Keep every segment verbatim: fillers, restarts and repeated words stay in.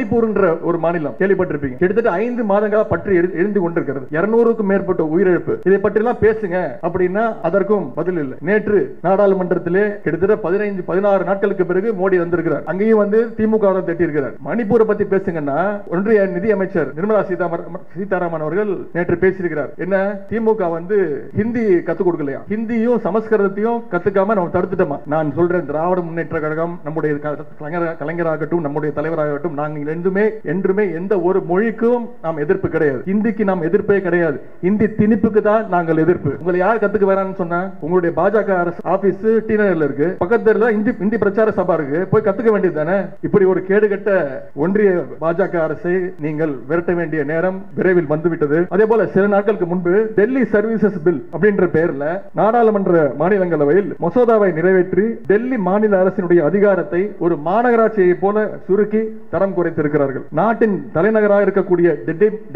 மணிப்பூர் என்ற ஒரு மாநிலம் கேள்விப்பட்டிருப்பீங்க. கிட்டத்தட்ட ஐந்து மாதங்களா பற்றி எரிந்து கொண்டிருக்கிறது. இருநூறுக்கும் மேற்பட்ட உயிரிழப்பு. இதை பற்றி எல்லாம் பேசுங்க அப்படின்னா அதற்கும் பதில் இல்லை. நேற்று நாடாளுமன்றத்திலே கிட்டத்தட்ட பதினைந்து பதினாறு நாட்களுக்கு பிறகு மோடி வந்திருக்கிறார். அங்கேயும் வந்து திமுக தட்டி இருக்கிறார். மணிப்பூரை பத்தி பேசுங்கன்னா ஒன்றிய நிதி அமைச்சர் நிர்மலா சீதாராமன் அவர்கள் நேற்று பேசியிருக்கிறார். என்ன, திமுக வந்து ஹிந்தி கத்து கொடுக்கலையா, ஹிந்தியும் சமஸ்கிருதத்தையும் கத்துக்காம நம்ம தடுத்துட்டோமா? நான் சொல்றேன், திராவிட முன்னேற்ற கழகம், நம்முடைய கலைஞராகட்டும், நம்முடைய தலைவராகட்டும், நாங்கள் என்றுமே என்றுமே எந்த ஒரு மொழிக்கும் நாம் எதிர்ப்பு கிடையாது. ஹிந்திக்கு நாம் எதிர்ப்பே கிடையாது. ஹிந்தி திணிப்புக்கு தான் நாங்கள் எதிர்ப்பு. உங்களை யார் கத்துக்க வேறான்னு சொன்னா, உங்களுடைய பாஜக அரசு ஆபீஸ் டி நகர்ல இருக்கு, பக்கத்துல ஹிந்தி ஹிந்தி பிரச்சார சபா இருக்கு, போய் கத்துக்க வேண்டியது தானே. இப்படி ஒரு கேடுகட்ட ஒன்றிய பாஜக அரசை நீங்கள் விரட்ட வேண்டிய நேரம் விரைவில் வந்துவிட்டது. அதே போல சில நாட்களுக்கு முன்பு டெல்லி சர்வீசஸ் பில் அப்படின்ற பெயர்ல நாடாளுமன்ற மாநிலங்களவையில் மசோதாவை நிறைவேற்றி டெல்லி மாநில அரசினுடைய அதிகாரத்தை ஒரு மாநகராட்சியை போல சுருக்கி தரம் குறைத்திருக்கிறார்கள். நாட்டின் தலைநகராக இருக்கக்கூடிய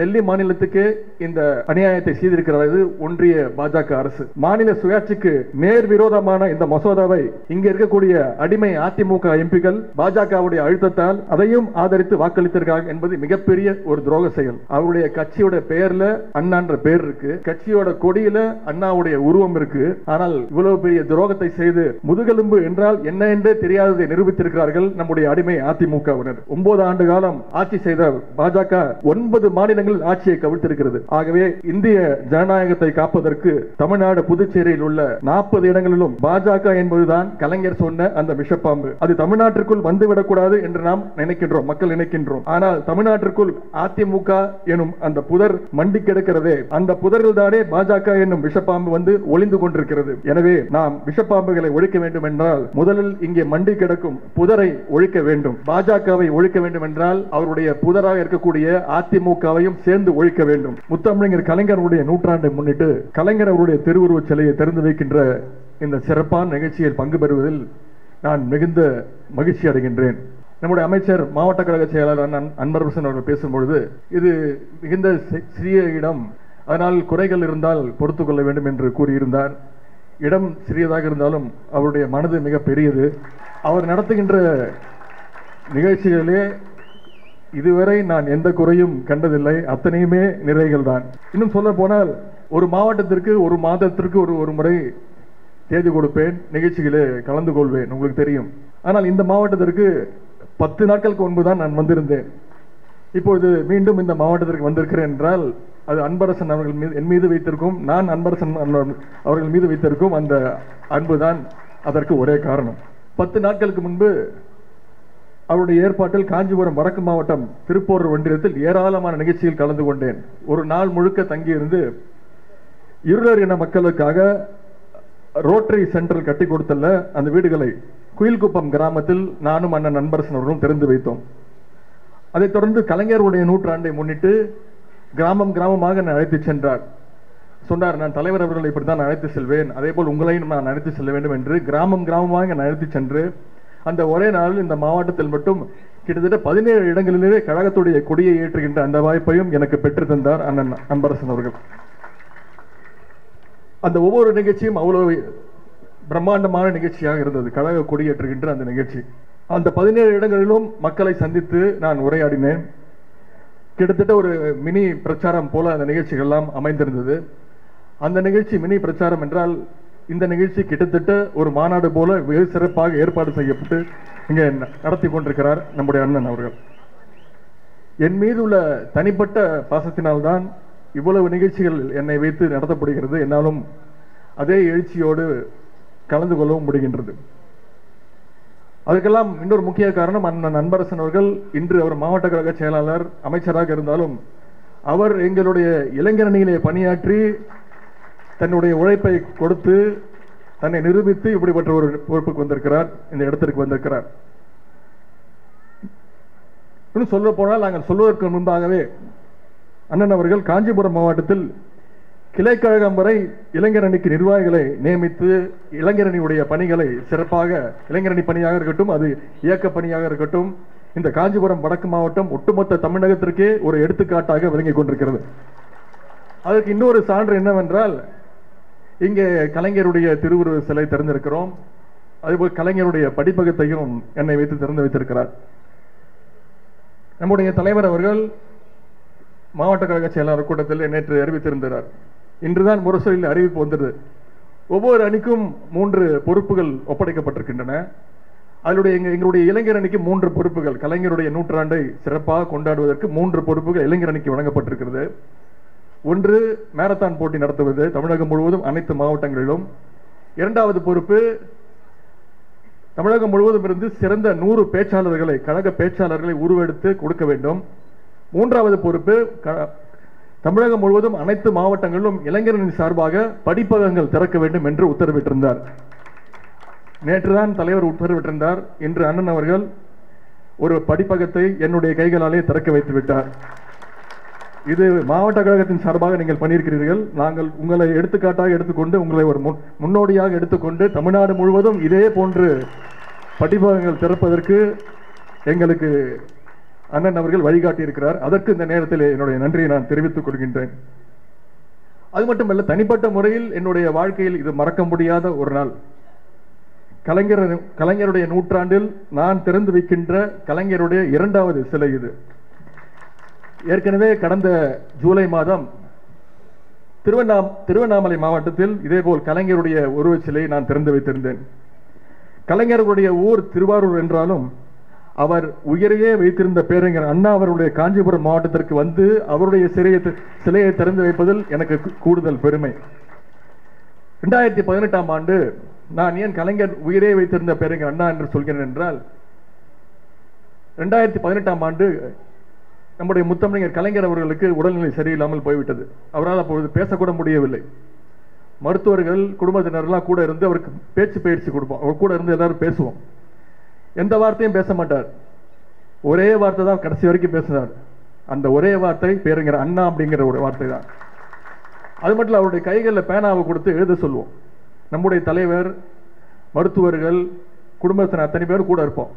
டெல்லி மாநிலத்துக்கு இந்த அநியாயத்தை செய்திருக்கிறது ஒன்றிய பாஜக அரசு. மாநில சுயாட்சிக்கு நேர் விரோதமான இந்த மசோதாவை இங்க இருக்கக்கூடிய அடிமை அதிமுக எம்பிக்கள் பாஜகவுடைய அழுத்தத்தால் அதையும் ஆதரித்து வாக்களித்திருக்காங்க என்பது மிகப்பெரிய ஒரு துரோக செயல். அவருடைய கட்சியோட பெயர்ல அண்ணான்ற பெயர் இருக்கு, கட்சியோட கொடியில அண்ணாவுடைய உருவம் இருக்கு. ஆனால் இவ்வளவு பெரிய துரோகத்தை செய்து முதுகெலும்பு என்றால் என்ன என்றே தெரியாததை நிரூபித்திருக்கிறார்கள் நம்முடைய அடிமை அதிமுகவினர். ஒன்பது ஆண்டு காலம் ஆட்சி செய்த பாஜக ஒன்பது மாநிலங்களில் ஆட்சியை கவிழ்த்திருக்கிறது. ஆகவே இந்திய ஜனநாயகத்தை காப்பதற்கு தமிழ்நாடு புதுச்சேரியில் உள்ள நாற்பது இடங்களிலும் பாஜக என்பதுதான் கலைஞர் சொன்ன அந்த விஷப்பாம்பு. அது தமிழ்நாட்டிற்குள் வந்துவிடக்கூடாது என்று நாம் நினைக்கின்றோம், மக்கள் நினைக்கின்றோம். ஆனால் தமிழ்நாட்டிற்குள் அதிமுக எனும் அந்த புதர் மண்டி கிடக்கிறதே, அந்த புதர்கள் தானே பாஜக என்னும் விஷப்பாம்பு வந்து ஒளிந்து கொண்டிருக்கிறது. எனவே நாம் விஷப்பாம்புகளை ஒழிக்க வேண்டும் என்றால் முதலில் இங்கே மண்டி கிடக்கும் புதரை ஒழிக்க வேண்டும். பாஜகவை ஒழிக்க வேண்டும் என்றால் அவருடைய புதராக இருக்கக்கூடிய அதிமுகவையும் சேர்ந்து ஒழிக்க வேண்டும். முத்தமிழர் கலைஞருடைய நூற்றாண்டை முன்னிட்டு கலைஞர் அவருடைய திருவுருவச் சிலையை திறந்து வைக்கின்ற இந்த சிறப்பான நிகழ்ச்சியில் பங்கு பெறுவதில் நான் மிகுந்த மகிழ்ச்சி அடைகின்றேன். நம்முடைய அமைச்சர் மாவட்ட கழக செயலாளர் அன்பரசன் அவர்கள் பேசும்பொழுது இது மிகுந்த சிறிய இடம், அதனால் குறைகள் இருந்தால் பொறுத்துக்கொள்ள வேண்டும் என்று கூறியிருந்தார். இடம் சிறியதாக இருந்தாலும் அவருடைய மனது மிக பெரியது. அவர் நடத்துகின்ற நிகழ்ச்சிகளிலே இதுவரை நான் எந்த குறையும் கண்டதில்லை, அத்தனையுமே நிறைகள் தான். இன்னும் சொல்ல போனால் ஒரு மாவட்டத்திற்கு ஒரு மாதத்திற்கு ஒரு ஒரு முறை தேதி கொடுப்பேன், நிகழ்ச்சிகளே கலந்து கொள்வேன், உங்களுக்கு தெரியும். ஆனால் இந்த மாவட்டத்திற்கு பத்து நாட்களுக்கு முன்பு தான் நான் வந்திருந்தேன். இப்பொழுது மீண்டும் இந்த மாவட்டத்திற்கு வந்திருக்கிறேன் என்றால் அது அன்பரசன் அவர்கள் மீது என் மீது வைத்திருக்கும் நான் அன்பரசன் அவர்கள் மீது வைத்திருக்கும் அந்த அன்பு தான் அதற்கு ஒரே காரணம். பத்து நாட்களுக்கு முன்பு அவருடைய ஏற்பாட்டில் காஞ்சிபுரம் வடக்கு மாவட்டம் திருப்போரூர் ஒன்றியத்தில் ஏராளமான நிகழ்ச்சியில் கலந்து கொண்டேன். ஒரு நாள் முழுக்க தங்கியிருந்து இருளர் இன மக்களுக்காக ரோட்டரி சென்டர் கட்டி கொடுத்துள்ள அந்த வீடுகளை குயில்குப்பம் கிராமத்தில் நானும் அண்ணன் அன்பரசன் அவர்களும் திறந்து வைத்தோம். அதைத் தொடர்ந்து கலைஞருடைய நூற்றாண்டை முன்னிட்டு கிராமம் கிராமமாக நான் அழைத்து சென்றார். சொன்னார், நான் தலைவர் அவர்களை இப்படி தான் அழைத்து செல்வேன், அதே போல் உங்களையும் நான் அழைத்து செல்ல வேண்டும் என்று கிராமம் கிராமமாக நான் அழைத்து சென்று அந்த ஒரே நாளில் இந்த மாவட்டத்தில் மட்டும் கிட்டத்தட்ட பதினேழு இடங்களிலே கழகத்துடைய கொடியை ஏற்றுகின்ற அந்த வாய்ப்பையும் எனக்கு பெற்று தந்தார் அண்ணன் அன்பரசன் அவர்கள். அந்த ஒவ்வொரு நிகழ்ச்சியும் அவ்வளவு பிரம்மாண்டமான நிகழ்ச்சியாக இருந்தது. கழக கொடியேற்றுகின்ற அந்த நிகழ்ச்சி அந்த பதினேழு இடங்களிலும் மக்களை சந்தித்து நான் உரையாடினேன். கிட்டத்தட்ட ஒரு மினி பிரச்சாரம் போல அந்த நிகழ்ச்சிகள்லாம் அமைந்திருந்தது. அந்த நிகழ்ச்சி மினி பிரச்சாரம் என்றால் இந்த நிகழ்ச்சி கிட்டத்தட்ட ஒரு மாநாடு போல வெகு சிறப்பாக ஏற்பாடு செய்யப்பட்டு இங்கே நடத்தி கொண்டிருக்கிறார் நம்முடைய அண்ணன் அவர்கள். என் மீது உள்ள தனிப்பட்ட பாசத்தினால்தான் இவ்வளவு நிகழ்ச்சிகள் என்னை வைத்து நடத்தப்படுகிறது, என்னாலும் அதே எழுச்சியோடு கலந்து கொள்ளவும் முடிகின்றது. அதுக்கெல்லாம் இன்னொரு முக்கிய காரணம் அண்ணன் அன்பரசன் அவர்கள். இன்று அவர் மாவட்ட கழக செயலாளர் அமைச்சராக இருந்தாலும் அவர் எங்களுடைய இளைஞரணியிலே பணியாற்றி தன்னுடைய உழைப்பை கொடுத்து தன்னை நிரூபித்து இப்படிப்பட்ட ஒரு பொறுப்புக்கு வந்திருக்கிறார், இந்த இடத்திற்கு வந்திருக்கிறார். இன்னும் சொல்ல போனால் நாங்கள் சொல்வதற்கு முன்பாகவே அண்ணன் அவர்கள் காஞ்சிபுரம் மாவட்டத்தில் கிளைக்கழகம் வரை இளைஞரணிக்கு நிர்வாகிகளை நியமித்து இளைஞரணியுடைய பணிகளை சிறப்பாக, இளைஞரணி பணியாக இருக்கட்டும், அது இயக்க பணியாக இருக்கட்டும், இந்த காஞ்சிபுரம் வடக்கு மாவட்டம் ஒட்டுமொத்த தமிழகத்திற்கே ஒரு எடுத்துக்காட்டாக விளங்கிக் கொண்டிருக்கிறது. அதற்கு இன்னொரு சான்று என்னவென்றால் இங்கே கலைஞருடைய திருவுருவ சிலை திறந்திருக்கிறோம், அதேபோல் கலைஞருடைய படிப்பகத்தையும் என்னை வைத்து திறந்து வைத்திருக்கிறார். நம்முடைய தலைவர் அவர்கள் மாவட்ட கழக செயலாளர் கூட்டத்தில் நேற்று அறிவித்திருந்தார். இன்றுதான் முரசொலியில் அறிவிப்பு வந்தது. ஒவ்வொரு அணிக்கும் மூன்று பொறுப்புகள் ஒப்படைக்கப்பட்டிருக்கின்றன. அதிலுடைய எங்களுடைய இளைஞர் அணிக்கு மூன்று பொறுப்புகள். கலைஞருடைய நூற்றாண்டை சிறப்பாக கொண்டாடுவதற்கு மூன்று பொறுப்புகள் இளைஞர் அணிக்கு வழங்கப்பட்டிருக்கிறது. ஒன்று, மாரத்தான் போட்டி நடத்துவது தமிழகம் முழுவதும் அனைத்து மாவட்டங்களிலும். இரண்டாவது பொறுப்பு, தமிழகம் முழுவதும் இருந்து சிறந்த நூறு பேச்சாளர்களை கழக பேச்சாளர்களை உருவெடுத்து கொடுக்க வேண்டும். மூன்றாவது பொறுப்பு, தமிழகம் முழுவதும் அனைத்து மாவட்டங்களிலும் இளைஞர்களின் சார்பாக படிப்பகங்கள் திறக்க வேண்டும் என்று உத்தரவிட்டிருந்தார். நேற்றுதான் தலைவர் உத்தரவிட்டிருந்தார். இன்று அண்ணன் அவர்கள் ஒரு படிப்பகத்தை என்னுடைய கைகளாலே திறக்க வைத்து விட்டார். இது மாவட்ட கழகத்தின் சார்பாக நீங்கள் பண்ணியிருக்கிறீர்கள். நாங்கள் உங்களை எடுத்துக்காட்டாக எடுத்துக்கொண்டு உங்களை ஒரு முன்னோடியாக எடுத்துக்கொண்டு தமிழ்நாடு முழுவதும் இதே போன்று படிப்பகங்கள் திறப்பதற்கு எங்களுக்கு அண்ணன் அவர்கள் வழிகாட்டியிருக்கிறார். அதற்கு இந்த நேரத்தில் என்னுடைய நன்றியை நான் தெரிவித்துக் கொள்கின்றேன். அது மட்டுமல்ல, தனிப்பட்ட முறையில் என்னுடைய வாழ்க்கையில் இது மறக்க முடியாத ஒரு நாள். கலைஞர் கலைஞருடைய நூற்றாண்டில் நான் திறந்து வைக்கின்ற கலைஞருடைய இரண்டாவது சிலை இது. ஏற்கனவே கடந்த ஜூலை மாதம் திருவண்ணா திருவண்ணாமலை மாவட்டத்தில் இதேபோல் கலைஞருடைய உருவ சிலையை நான் திறந்து வைத்திருந்தேன். கலைஞருடைய ஊர் திருவாரூர் என்றாலும் அவர் உயிரையே வைத்திருந்த பேரறிஞர் அண்ணா அவருடைய காஞ்சிபுரம் மாவட்டத்திற்கு வந்து அவருடைய சிறையை சிலையை திறந்து வைப்பதில் எனக்கு கூடுதல் பெருமை. இரண்டாயிரத்தி பதினெட்டாம் ஆண்டு நான் ஏன் கலைஞர் உயிரே வைத்திருந்த பேரறிஞர் அண்ணா என்று சொல்கிறேன் என்றால், இரண்டாயிரத்தி பதினெட்டாம் ஆண்டு நம்முடைய முத்தமிழர் கலைஞர் அவர்களுக்கு உடல்நிலை சரியில்லாமல் போய்விட்டது. அவரால் அப்பொழுது பேசக்கூட முடியவில்லை. மருத்துவர்கள் குடும்பத்தினரெல்லாம் கூட இருந்து அவருக்கு பேச்சு பயிற்சி கொடுப்போம். அவர் கூட இருந்து எல்லாரும் பேசுவோம். எந்த வார்த்தையும் பேச மாட்டார். ஒரே வார்த்தை தான் கடைசி வரைக்கும் பேசினார். அந்த ஒரே வார்த்தை பேரறிஞர் அண்ணா அப்படிங்கிற ஒரு வார்த்தை தான். அது மட்டும் அவருடைய கைகளில் பேனாவை கொடுத்து எழுத சொல்லுவோம். நம்முடைய தலைவர், மருத்துவர்கள், குடும்பத்தினர் அத்தனை பேர் கூட இருப்போம்.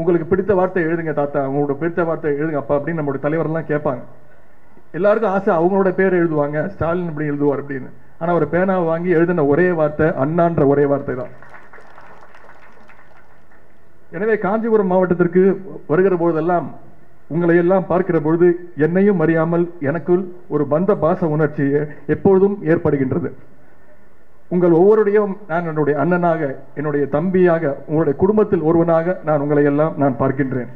உங்களுக்கு பிடித்த வார்த்தை எழுதுங்க தாத்தா, உங்களோட பிடித்த வார்த்தை எழுதுங்க அப்பா அப்படின்னு நம்மளுடைய தலைவரெல்லாம் கேட்பாங்க. எல்லாருக்கும் ஆசை, அவங்களோட பேர் எழுதுவாங்க, ஸ்டாலின் இப்படி எழுதுவார் அப்படின்னு. ஆனால் அவர் பேனாவை வாங்கி எழுதின ஒரே வார்த்தை அண்ணான்ற ஒரே வார்த்தை தான். எனவே காஞ்சிபுரம் மாவட்டத்திற்கு வருகிற பொழுதெல்லாம் உங்களை எல்லாம் பார்க்கிற பொழுது என்னையும் அறியாமல் எனக்குள் ஒரு பந்த பாச உணர்ச்சி எப்பொழுதும் ஏற்படுகின்றது. உங்கள் ஒவ்வொருடையும் நான் என்னுடைய அண்ணனாக, என்னுடைய தம்பியாக, உங்களுடைய குடும்பத்தில் ஒருவனாக நான் உங்களை எல்லாம் நான் பார்க்கின்றேன்.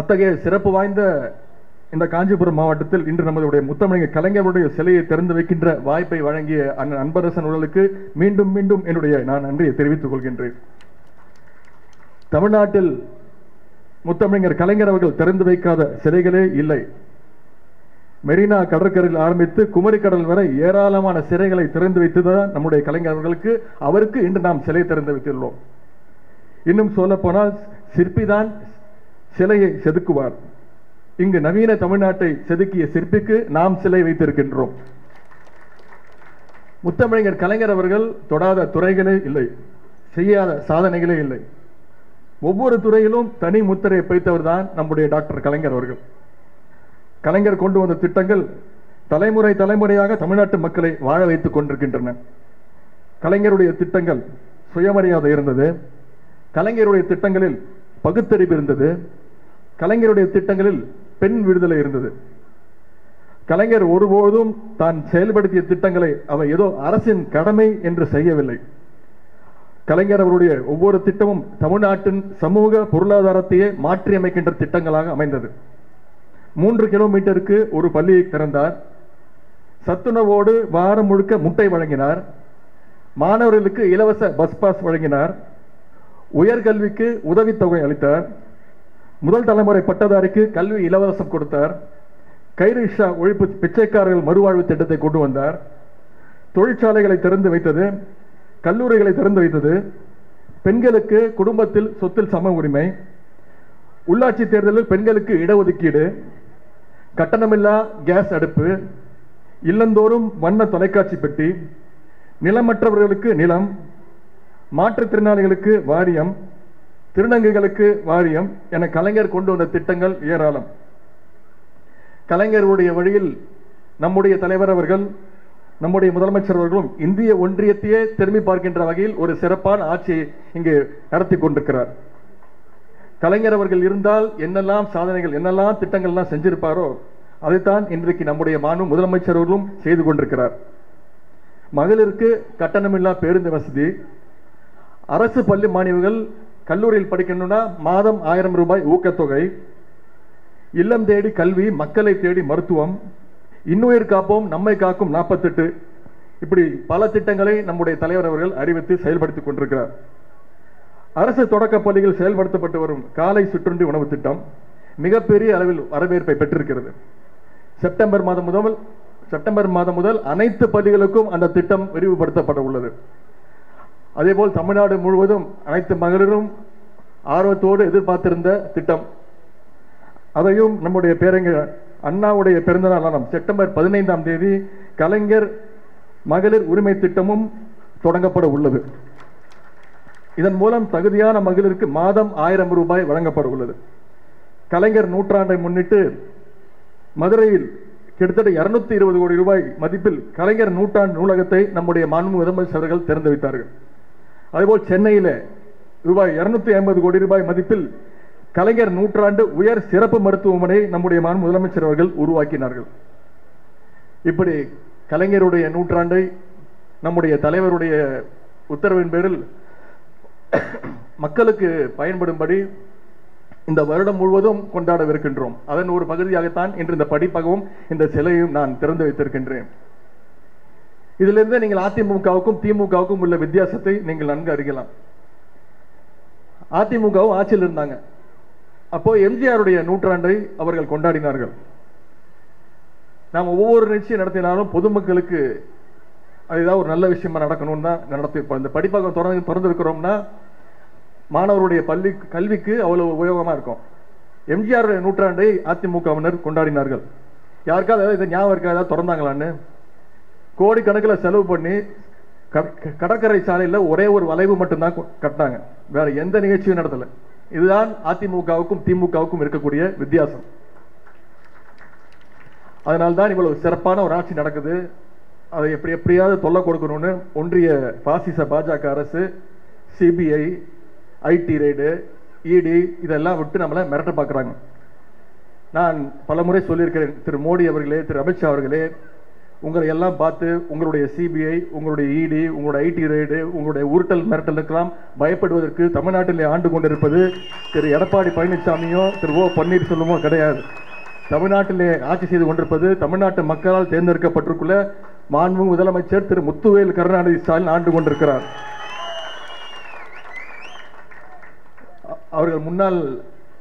அத்தகைய சிறப்பு வாய்ந்த இந்த காஞ்சிபுரம் மாவட்டத்தில் இன்று நம்மளுடைய முத்தமிழர் கலைஞருடைய சிலையை திறந்து வைக்கின்ற வாய்ப்பை வழங்கிய அண்ணன் அன்பரசன் அவர்களுக்கு மீண்டும் மீண்டும் என்னுடைய நான் நன்றியை தெரிவித்துக் கொள்கின்றேன். தமிழ்நாட்டில் முத்தமிழர் கலைஞர் அவர்கள் திறந்து வைக்காத சிலைகளே இல்லை. மெரினா கடற்கரையில் ஆரம்பித்து குமரிக்கடல் வரை ஏராளமான சிலைகளை திறந்து வைத்துதான் நம்முடைய கலைஞர்களுக்கு அவருக்கு இன்று நாம் சிலை திறந்து வைத்துள்ளோம். இன்னும் சொல்ல போனால் சிற்பிதான் சிலையை செதுக்குவார். இங்கு நவீன தமிழ்நாட்டை செதுக்கிய சிற்பிக்கு நாம் சிலை வைத்திருக்கின்றோம். முத்தமிழர் கலைஞர் அவர்கள் தொடாத துறைகளே இல்லை, செய்யாத சாதனைகளே இல்லை. ஒவ்வொரு துறையிலும் தனி முத்திரையை பதித்தவர் தான் நம்முடைய டாக்டர் கலைஞர் அவர்கள். கலைஞர் கொண்டு வந்த திட்டங்கள் தலைமுறை தலைமுறையாக தமிழ்நாட்டு மக்களை வாழ வைத்துக் கொண்டிருக்கின்றன. கலைஞருடைய திட்டங்கள் சுயமரியாதை இருந்தது, கலைஞருடைய திட்டங்களில் பகுத்தறிவு இருந்தது, கலைஞருடைய திட்டங்களில் பெண் விடுதலை இருந்தது. கலைஞர் ஒருபோதும் தான் செயல்படுத்திய திட்டங்களை அவர் ஏதோ அரசின் கடமை என்று செய்யவில்லை. கலைஞர் அவருடைய ஒவ்வொரு திட்டமும் தமிழ்நாட்டின் சமூக பொருளாதாரத்தையே மாற்றி அமைக்கின்ற திட்டங்களாக அமைந்தது. மூன்று கிலோமீட்டருக்கு ஒரு பள்ளியை திறந்தார். சத்துணவோடு வாரம் முழுக்க முட்டை வழங்கினார். மாணவர்களுக்கு இலவச பஸ் பாஸ் வழங்கினார். உயர்கல்விக்கு உதவித்தொகை அளித்தார். முதல் தலைமுறை பட்டதாரிக்கு கல்வி இலவசம் கொடுத்தார். கைரிஷா ஒழிப்பு பிச்சைக்காரர்கள் மறுவாழ்வு திட்டத்தை கொண்டு வந்தார். தொழிற்சாலைகளை திறந்து வைத்தது, கல்லூரிகளை திறந்து வைத்தது. பெண்களுக்கு குடும்பத்தில் சொத்தில் சம உரிமை, உள்ளாட்சி தேர்தலில் பெண்களுக்கு இடஒதுக்கீடு, கட்டணமில்லா கேஸ் அடுப்பு, இல்லந்தோறும் வண்ண தொலைக்காட்சி பெட்டி, நிலமற்றவர்களுக்கு நிலம், மாற்றுத்திறனாளிகளுக்கு வாரியம், திருநங்கைகளுக்கு வாரியம் என கலைஞர் கொண்டு வந்த திட்டங்கள் ஏராளம். கலைஞருடைய வழியில் நம்முடைய தலைவர் அவர்கள், நம்முடைய முதலமைச்சர் அவர்களும் இந்திய ஒன்றியத்தையே திரும்பி பார்க்கின்ற வகையில் ஒரு சிறப்பான ஆட்சியை இங்கு நடத்தி கொண்டிருக்கிறார். கலைஞர் அவர்கள் இருந்தால் என்னெல்லாம் சாதனைகள் என்னெல்லாம் திட்டங்கள்லாம் செஞ்சிருப்பாரோ அதைத்தான் இன்றைக்கு நம்முடைய மாண்பு முதலமைச்சர் அவர்களும் செய்து கொண்டிருக்கிறார். மகளிருக்கு கட்டணமில்லா பேருந்து வசதி, அரசு பள்ளி மாணவிகள் கல்லூரியில் படிக்கணும்னா மாதம் ஆயிரம் ரூபாய் ஊக்கத்தொகை, இல்லம் தேடி கல்வி, மக்களை தேடி மருத்துவம், இன்னுயிர் காப்போம் நம்மை காக்கும் நாற்பத்தெட்டு, இப்படி பல திட்டங்களை நம்முடைய தலைவர் அவர்கள் அறிவித்து செயல்படுத்திக் கொண்டிருக்கிறார். அரசு தொடக்க பள்ளிகள் செயல்படுத்தப்பட்டு வரும் காலை சிற்றுண்டி உணவு திட்டம் மிகப்பெரிய அளவில் வரவேற்பை பெற்றிருக்கிறது. செப்டம்பர் மாதம் முதல் செப்டம்பர் மாதம் முதல் அனைத்து பள்ளிகளுக்கும் அந்த திட்டம் விரிவுபடுத்தப்பட உள்ளது. அதேபோல் தமிழ்நாடு முழுவதும் அனைத்து மகளிரும் ஆர்வத்தோடு எதிர்பார்த்திருந்த திட்டம், அதையும் நம்முடைய பேரங்க அண்ணாவுடைய பிறந்தநாளான செப்டம்பர் பதினைந்தாம் தேதி கலைஞர் மகளிர் உரிமை திட்டமும் தொடங்கப்பட உள்ளது. இதன் மூலம் தகுதியான மகளிருக்கு மாதம் ஆயிரம் ரூபாய் வழங்கப்பட உள்ளது. கலைஞர் நூற்றாண்டை முன்னிட்டு மதுரையில் கிட்டத்தட்ட இருநூத்தி இருபது கோடி ரூபாய் மதிப்பில் கலைஞர் நூற்றாண்டு நூலகத்தை நம்முடைய மாண்பு முதலமைச்சர் அவர்கள் திறந்து வைத்தார்கள். அதேபோல் சென்னையில் ரூபாய் இருநூத்தி ஐம்பது கோடி ரூபாய் மதிப்பில் கலைஞர் நூற்றாண்டு உயர் சிறப்பு மருத்துவமனை நம்முடைய மாண்பு முதலமைச்சர் அவர்கள் உருவாக்கினார்கள். இப்படி கலைஞருடைய நூற்றாண்டை நம்முடைய தலைவருடைய உத்தரவின் பேரில் மக்களுக்கு பயன்படும்படி இந்த வருடம் முழுவதும் கொண்டாடவிருக்கின்றோம். அதன் ஒரு பகுதியாகத்தான் இன்று இந்த படிப்பகவும் இந்த சிலையும் நான் திறந்து வைத்திருக்கின்றேன். இதிலிருந்து நீங்கள் அதிமுகவுக்கும் திமுகவுக்கும் உள்ள வித்தியாசத்தை நீங்கள் நன்கு அறியலாம். அதிமுகவும் ஆட்சியில் இருந்தாங்க, அப்போ எம்ஜிஆருடைய நூற்றாண்டை அவர்கள் கொண்டாடினார்கள். நாம் ஒவ்வொரு நிகழ்ச்சியும் நடத்தினாலும் பொதுமக்களுக்கு அது ஏதாவது ஒரு நல்ல விஷயமா நடக்கணும்னு தான் நடத்திருப்போம். இந்த படிப்பாக தொடர்ந்து திறந்திருக்கிறோம்னா மாணவருடைய பள்ளி கல்விக்கு அவ்வளவு உபயோகமாக இருக்கும். எம்ஜிஆருடைய நூற்றாண்டை அதிமுகவினர் கொண்டாடினார்கள். யாருக்காவது இதை ஞாபகம் இருக்கா? ஏதாவது திறந்தாங்களான்னு கோடிக்கணக்கில் செலவு பண்ணி கடற்கரை சாலையில் ஒரே ஒரு வளைவு மட்டும்தான் கட்டினாங்க, வேற எந்த நிகழ்ச்சியும் நடத்தலை. இதுதான் அதிமுகவுக்கும் திமுகவுக்கும் இருக்கக்கூடிய வித்தியாசம். அதனால்தான் இவ்வளவு சிறப்பான ஒரு ஆட்சி நடக்குது. அதை எப்படி எப்படியாவது தொல்லை கொடுக்கணும்னு ஒன்றிய பாசிச பாஜக அரசு சிபிஐ, ஐடி ரெய்டு, இடி இதெல்லாம் விட்டு நம்மளை மிரட்ட பார்க்குறாங்க. நான் பல முறை சொல்லியிருக்கிறேன், திரு மோடி அவர்களே, திரு அமித்ஷா அவர்களே, உங்களை எல்லாம் பார்த்து உங்களுடைய சிபிஐ, உங்களுடைய இடி, உங்களுடைய ஐடி ரெய்டு, உங்களுடைய உருட்டல் மிரட்டலுக்கெல்லாம் பயப்படுவதற்கு தமிழ்நாட்டிலே ஆண்டு கொண்டிருப்பது திரு எடப்பாடி பழனிசாமியோ திரு ஓ பன்னீர்செல்வமோ கிடையாது. தமிழ்நாட்டிலே ஆட்சி செய்து கொண்டிருப்பது தமிழ்நாட்டு மக்களால் தேர்ந்தெடுக்கப்பட்டிருக்குள்ள மாண்பு முதலமைச்சர் திரு முத்துவேல் கருணாநிதி ஸ்டாலின் ஆண்டு கொண்டிருக்கிறார். அவர்கள் முன்னாள்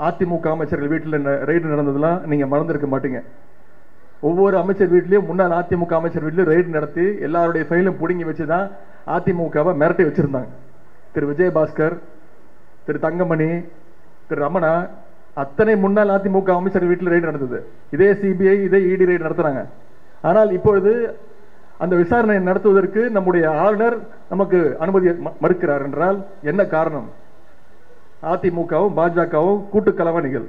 அதிமுக அமைச்சர்கள் வீட்டில் ரெய்டு நடந்ததெல்லாம் நீங்கள் மறந்துருக்க மாட்டீங்க. ஒவ்வொரு அமைச்சர் வீட்லேயும் முன்னாள் அதிமுக அமைச்சர் வீட்லேயும் ரெய்டு நடத்தி எல்லாருடைய ஃபைலும் பிடுங்கி வச்சு தான் அதிமுகவை மிரட்டி வச்சுருந்தாங்க. திரு விஜயபாஸ்கர், திரு தங்கமணி, திரு ரமணா, அத்தனை முன்னாள் அதிமுக அமைச்சர்கள் வீட்டில் ரெய்டு நடந்தது. இதே சிபிஐ, இதே இடி ரெய்டு நடத்துகிறாங்க. ஆனால் இப்பொழுது அந்த விசாரணையை நடத்துவதற்கு நம்முடைய ஆளுநர் நமக்கு அனுமதி மறுக்கிறார் என்றால் என்ன காரணம்? அதிமுகவும் பாஜகவும் கூட்டு கலவணிகள்.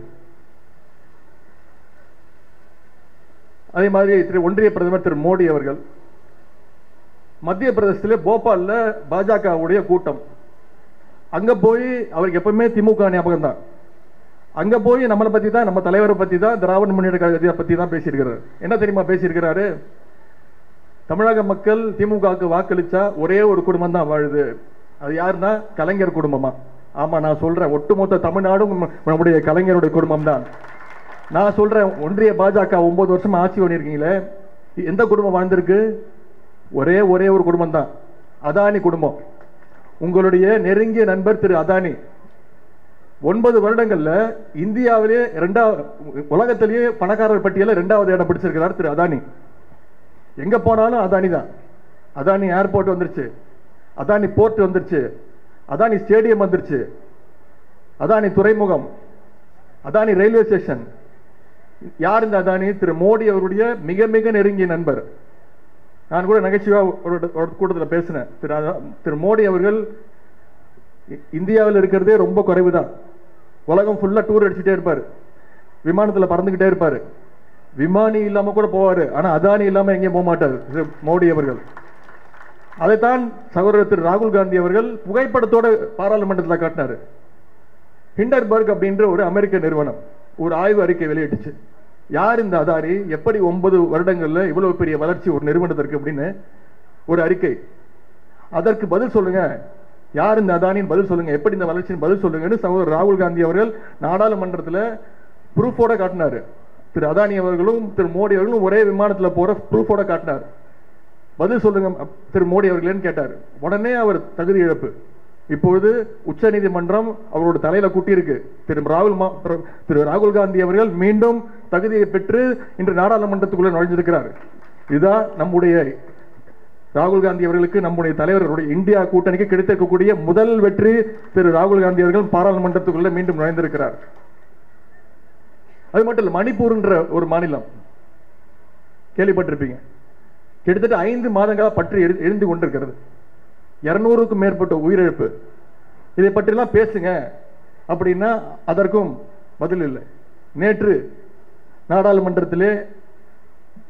அதே மாதிரி திரு ஒன்றிய பிரதமர் திரு மோடி அவர்கள் மத்திய பிரதேசத்தில் போபாலில் பாஜகவுடைய கூட்டம், அங்கே போய் அவருக்கு எப்பவுமே திமுக ஞாபகம் தான். அங்கே போய் நம்மளை பற்றி தான், நம்ம தலைவரை பற்றி தான், திராவிட முன்னேற்ற கழகத்தை பற்றி தான் பேசியிருக்கிறார். என்ன தெரியுமா பேசியிருக்கிறாரு? தமிழக மக்கள் திமுகவுக்கு வாக்களித்தா ஒரே ஒரு குடும்பம் தான் வாழுது, அது யாருன்னா கலைஞர் குடும்பமா? ஆமாம், நான் சொல்கிறேன், ஒட்டுமொத்த தமிழ்நாடும் நம்முடைய கலைஞருடைய குடும்பம் தான். நான் சொல்கிறேன், ஒன்றிய பாஜக ஒம்பது வருஷம் ஆட்சி பண்ணியிருக்கீங்களே, எந்த குடும்பம் வாழ்ந்திருக்கு? ஒரே ஒரே ஒரு குடும்பம் தான், அதானி குடும்பம். உங்களுடைய நெருங்கிய நண்பர் திரு அதானி ஒன்பது வருடங்களில் இந்தியாவிலேயே ரெண்டாவது, உலகத்திலேயே பணக்காரர் பட்டியலில் ரெண்டாவது இடம் பிடிச்சிருக்கிறார் திரு அதானி. எங்கே போனாலும் அதானி தான். அதானி ஏர்போர்ட் வந்துருச்சு, அதானி போர்ட் வந்துருச்சு, அதானி ஸ்டேடியம் வந்துருச்சு, அதானி துறைமுகம், அதானி ரயில்வே ஸ்டேஷன். யார் இந்த அதானி? திரு மோடி அவருடைய மிக மிக நெருங்கிய நண்பர். நான் கூட நகைச்சுவாக ஒரு கூட்டத்தில் பேசினேன், திரு திரு மோடி அவர்கள் இந்தியாவில் இருக்கிறதே ரொம்ப குறைவு தான். உலகம் ஃபுல்லாக டூர் அடிச்சுட்டே இருப்பார், விமானத்தில் பறந்துக்கிட்டே இருப்பார், விமானி இல்லாமல் கூட போவார், ஆனால் அதானி இல்லாமல் எங்கேயும் போக மாட்டார் திரு மோடி அவர்கள். அதைத்தான் சகோதரர் திரு ராகுல் காந்தி அவர்கள் புகைப்படத்தோடு பாராளுமன்றத்தில் காட்டினார். Hindenburg அப்படின்ற ஒரு அமெரிக்க நிறுவனம் ஒரு ஆய்வு அறிக்கை வெளியிட்டுச்சு. யார் இந்த அதாரி, எப்படி ஒன்பது வருடங்கள்ல இவ்வளவு பெரிய வளர்ச்சி ஒரு நிறுவனத்திற்கு அப்படினு ஒரு அறிக்கை. அதற்கு பதில் சொல்லுங்க, யார் இந்த அதானின் பதில் சொல்லுங்க, எப்படி இந்த வளர்ச்சியின் பதில் சொல்லுங்கன்னு சகோதரர் ராகுல் காந்தி அவர்கள் நாடாளுமன்றத்தில் ப்ரூஃபோட காட்டினார். திரு அதானி அவர்களும் திரு மோடி அவர்களும் ஒரே விமானத்தில் போற ப்ரூஃபோட காட்டினார். பதில் சொல்லுங்க திரு மோடி அவர்களேன்னு கேட்டார். உடனே அவர் தகுதி இழப்பு. இப்பொழுது உச்ச நீதிமன்றம் அவரோட தலையில கூட்டியிருக்கு. திரு ராகுல் திரு ராகுல் காந்தி அவர்கள் மீண்டும் தகுதியை பெற்று இன்று நாடாளுமன்றத்துக்குள்ள நுழைஞ்சிருக்கிறார். இதுதான் நம்முடைய ராகுல் காந்தி அவர்களுக்கு, நம்முடைய தலைவர்களுடைய இந்தியா கூட்டணிக்கு கிடைத்திருக்கக்கூடிய முதல் வெற்றி. திரு ராகுல் காந்தி அவர்கள் பாராளுமன்றத்துக்குள்ள மீண்டும் நுழைந்திருக்கிறார். அது மட்டும் இல்லை, மணிப்பூர்ன்ற ஒரு மாநிலம் கேள்விப்பட்டிருப்பீங்க. கிட்டத்தட்ட ஐந்து மாதங்களாக பற்றி எழுந்து கொண்டிருக்கிறது. இருநூறுக்கும் மேற்பட்ட உயிரிழப்பு. இதை பற்றிலாம் பேசுங்க அப்படின்னா அதற்கும் பதில் இல்லை. நேற்று நாடாளுமன்றத்திலே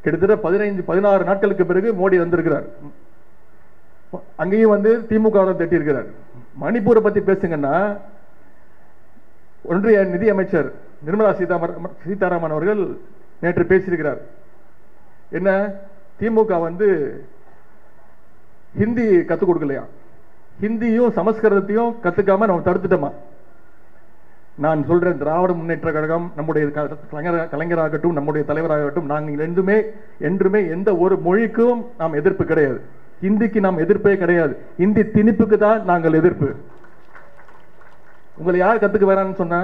கிட்டத்தட்ட பதினைந்து பதினாறு நாட்களுக்கு பிறகு மோடி வந்திருக்கிறார். அங்கேயும் வந்து திமுக தட்டியிருக்கிறார். மணிப்பூரை பற்றி பேசுங்கன்னா ஒன்றிய நிதியமைச்சர் நிர்மலா சீதாராமன் சீதாராமன் அவர்கள் நேற்று பேசியிருக்கிறார். என்ன, திமுக வந்து ஹிந்தி கற்றுக் கொடுக்கலையா, ஹிந்தியும் சமஸ்கிருதத்தையும் கற்றுக்காம நம்ம தடுத்துட்டோமா. நான் சொல்றேன், திராவிட முன்னேற்ற கழகம், நம்முடைய கலைஞராகட்டும் நம்முடைய தலைவராகட்டும், நாங்கள் என்றுமே என்றுமே எந்த ஒரு மொழிக்கும் நாம் எதிர்ப்பு கிடையாது. ஹிந்திக்கு நாம் எதிர்ப்பே கிடையாது. ஹிந்தி திணிப்புக்கு தான் நாங்கள் எதிர்ப்பு. உங்களை யார் கற்றுக்க வேறான்னு சொன்னா,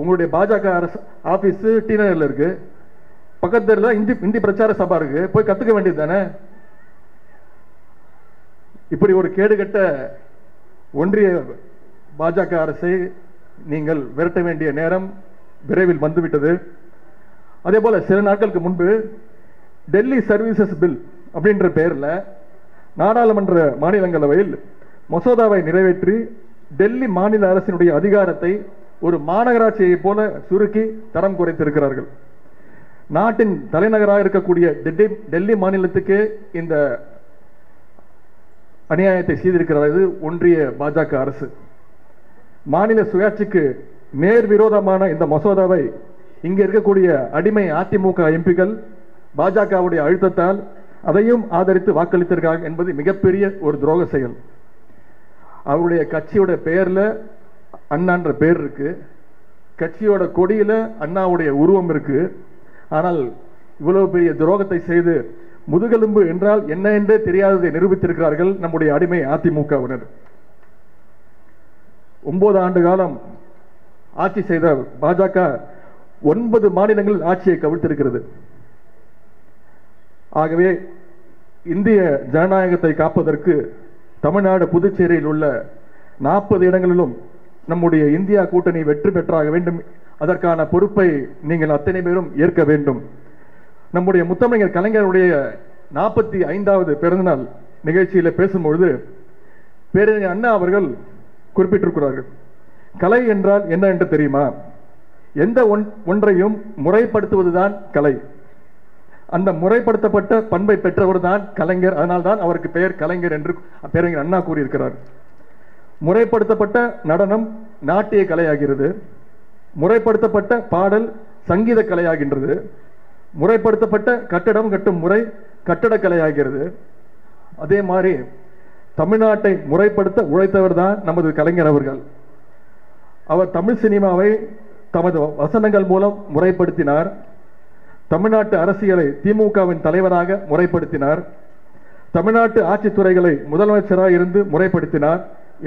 உங்களுடைய பாஜக அரசு ஆபீஸ் டி நகர்ல இருக்கு, பக்கத்துல இந்தி இந்தி பிரச்சார சபா இருக்கு, போய் கத்துக்க வேண்டியது தானே. இப்படி ஒரு கேடுகட்ட ஒன்றிய பாஜக அரசை நீங்கள் விரட்ட வேண்டிய நேரம் விரைவில் வந்துவிட்டது. அதே போல சில நாட்களுக்கு முன்பு டெல்லி சர்வீசஸ் பில் அப்படின்ற பெயரில் நாடாளுமன்ற மாநிலங்களவையில் மசோதாவை நிறைவேற்றி டெல்லி மாநில அரசினுடைய அதிகாரத்தை ஒரு மாநகராட்சியை போல சுருக்கி தரம் குறைத்திருக்கிறார்கள். நாட்டின் தலைநகராக இருக்கக்கூடிய டெல்லி மாநிலத்துக்கு இந்த அநியாயத்தை செய்திருக்கிறது ஒன்றிய பாஜக அரசு. மாநில சுயாட்சிக்கு நேர் விரோதமான இந்த மசோதாவை இங்கே இருக்கக்கூடிய அடிமை அதிமுக எம்பிக்கள் பாஜகவுடைய அழுத்தத்தால் அதையும் ஆதரித்து வாக்களித்திருக்காங்க என்பது மிகப்பெரிய ஒரு துரோக செயல். அவருடைய கட்சியோட பெயரில் அண்ணான்ற பேர் இருக்கு, கட்சியோட கொடியில் அண்ணாவுடைய உருவம் இருக்கு. ஆனால் இவ்வளவு பெரிய துரோகத்தை செய்து முதுகெலும்பு என்றால் என்ன என்றே தெரியாததை நிரூபித்திருக்கிறார்கள் நம்முடைய அடிமை அதிமுகவினர். ஒன்பது ஆண்டு காலம் ஆட்சி செய்த பாஜக ஒன்பது மாநிலங்களில் ஆட்சியை கவிழ்த்திருக்கிறது. ஆகவே இந்திய ஜனநாயகத்தை காப்பதற்கு தமிழ்நாடு புதுச்சேரியில் உள்ள நாற்பது இடங்களிலும் நம்முடைய இந்தியா கூட்டணி வெற்றி பெற்றாக வேண்டும். அதற்கான பொறுப்பை நீங்கள் அத்தனை பேரும் ஏற்க வேண்டும். நம்முடைய முத்தமிழர் கலைஞருடைய நாற்பத்தி ஐந்தாவது பிறந்தநாள் நிகழ்ச்சியில் பேசும்பொழுது பேரறிஞர் அண்ணா அவர்கள் குறிப்பிட்டிருக்கிறார்கள், கலை என்றால் என்ன என்று தெரியுமா, எந்த ஒன் ஒன்றையும் முறைப்படுத்துவதுதான் கலை, அந்த முறைப்படுத்தப்பட்ட பண்பை பெற்றவர் தான் கலைஞர், அதனால்தான் அவருக்கு பெயர் கலைஞர் என்று பேரறிஞர் அண்ணா கூறியிருக்கிறார். முறைப்படுத்தப்பட்ட நடனம் நாட்டிய கலையாகிறது, முறைப்படுத்தப்பட்ட பாடல் சங்கீத கலையாகின்றது, முறைப்படுத்தப்பட்ட கட்டடம் கட்டும் முறை கட்டடக்கலையாகிறது. அதே மாதிரி தமிழ்நாட்டை முறைப்படுத்த உழைத்தவர் தான் நமது கலைஞர் அவர்கள். அவர் தமிழ் சினிமாவை தமது வசனங்கள் மூலம் முறைப்படுத்தினார். தமிழ்நாட்டு அரசியலை திமுகவின் தலைவராக முறைப்படுத்தினார். தமிழ்நாட்டு ஆட்சித்துறைகளை முதலமைச்சராக இருந்து முறைப்படுத்தினார்.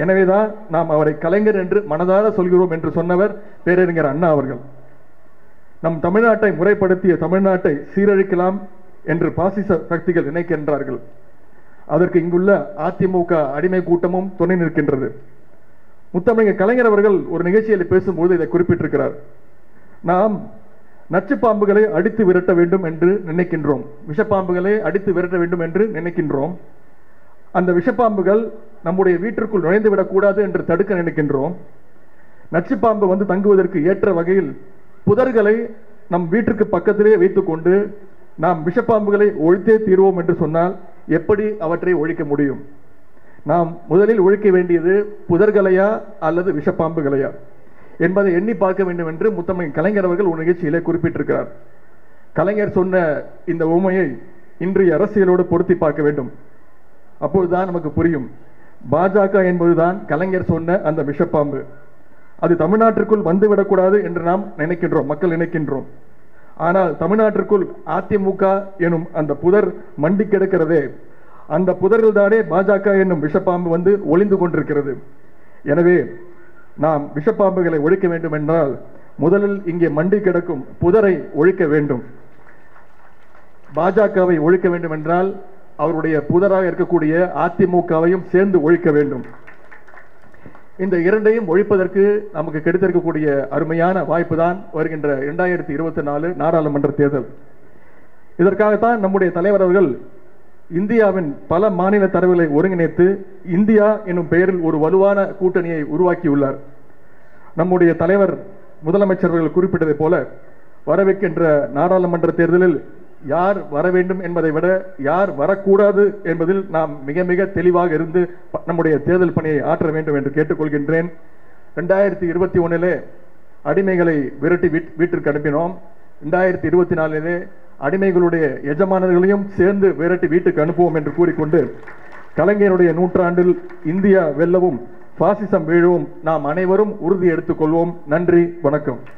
எனவேதான் நாம் அவரை கலைஞர் என்று மனதார சொல்கிறோம் என்று சொன்னவர் பேரறிஞர் அண்ணா அவர்கள். நம் தமிழ்நாட்டை முறைப்படுத்திய தமிழ்நாட்டை சீரழிக்கலாம் என்று பாசிச சக்திகள் நினைக்கின்றார்கள். அதற்கு இங்குள்ள அதிமுக அடிமை கூட்டமும் துணை நிற்கின்றது. முத்தமிழர் கலைஞர் அவர்கள் ஒரு நிகழ்ச்சியில் பேசும்போது இதை குறிப்பிட்டிருக்கிறார். நாம் நச்சு பாம்புகளை அடித்து விரட்ட வேண்டும் என்று நினைக்கின்றோம், விஷப்பாம்புகளை அடித்து விரட்ட வேண்டும் என்று நினைக்கின்றோம், அந்த விஷப்பாம்புகள் நம்முடைய வீட்டிற்குள் நுழைந்து விடக்கூடாது என்று தடுக்க நினைக்கின்றோம், நச்சுப்பாம்பு வந்து தங்குவதற்கு ஏற்ற வகையில் புதர்களை நம் வீட்டிற்கு பக்கத்திலே வைத்துக்கொண்டு நாம் விஷப்பாம்புகளை ஒழித்தே தீர்வோம் என்று சொன்னால் எப்படி அவற்றை ஒழிக்க முடியும்? நாம் முதலில் ஒழிக்க வேண்டியது புதர்களையா அல்லது விஷப்பாம்புகளையா? என்பதை எண்ணி பார்க்க வேண்டும் என்று முத்தமிழ் கலைஞர் அவர்கள் ஒரு நிகழ்ச்சியிலே குறிப்பிட்டிருக்கிறார். கலைஞர் சொன்ன இந்த உண்மையை இன்றைய அரசியலோடு பொருத்தி பார்க்க வேண்டும். அப்பொழுதுதான் நமக்கு புரியும், பாஜக என்பதுதான் கலைஞர் சொன்ன அந்த விஷப்பாம்பு. அது தமிழ்நாட்டிற்குள் வந்துவிடக்கூடாது என்று நாம் நினைக்கின்றோம், மக்கள் நினைக்கின்றோம். ஆனால் தமிழ்நாட்டிற்குள் அதிமுக எனும் அந்த புதர் மண்டி கிடக்கிறதே, அந்த புதரில் தானே பாஜக என்னும் விஷப்பாம்பு வந்து ஒளிந்து கொண்டிருக்கிறது. எனவே நாம் விஷப்பாம்புகளை ஒழிக்க வேண்டும் என்றால் முதலில் இங்கே மண்டி கிடக்கும் புதரை ஒழிக்க வேண்டும். பாஜகவை ஒழிக்க வேண்டும் என்றால் அவருடைய புதராக இருக்கக்கூடிய அதிமுகவையும் சேர்ந்து ஒழிக்க வேண்டும். இந்த இரண்டையும் ஒழிப்பதற்கு நமக்கு கிடைத்திருக்கக்கூடிய அருமையான வாய்ப்பு தான் வருகின்ற இரண்டாயிரத்தி இருபத்தி நாலு நாடாளுமன்ற தேர்தல். இதற்காகத்தான் நம்முடைய தலைவர் அவர்கள் இந்தியாவின் பல மாநில தரவுகளை ஒருங்கிணைத்து இந்தியா என்னும் பெயரில் ஒரு வலுவான கூட்டணியை உருவாக்கியுள்ளார். நம்முடைய தலைவர் முதலமைச்சர்கள் குறிப்பிட்டதை போல வரவிருக்கின்ற நாடாளுமன்ற தேர்தலில் யார் வர வேண்டும் என்பதை விட யார் வரக்கூடாது என்பதில் நாம் மிக மிக தெளிவாக இருந்து நம்முடைய தேர்தல் பணியை ஆற்ற வேண்டும் என்று கேட்டுக்கொள்கின்றேன். ரெண்டாயிரத்தி இருபத்தி ஒன்னிலே அடிமைகளை விரட்டி வீட்டிற்கு அனுப்பினோம். ரெண்டாயிரத்தி இருபத்தி நாலிலே அடிமைகளுடைய எஜமானர்களையும் சேர்ந்து விரட்டி வீட்டுக்கு அனுப்புவோம் என்று கூறிக்கொண்டு கலைஞருடைய நூற்றாண்டில் இந்தியா வெல்லவும் பாசிசம் வீழவும் நாம் அனைவரும் உறுதி எடுத்துக்கொள்வோம். நன்றி, வணக்கம்.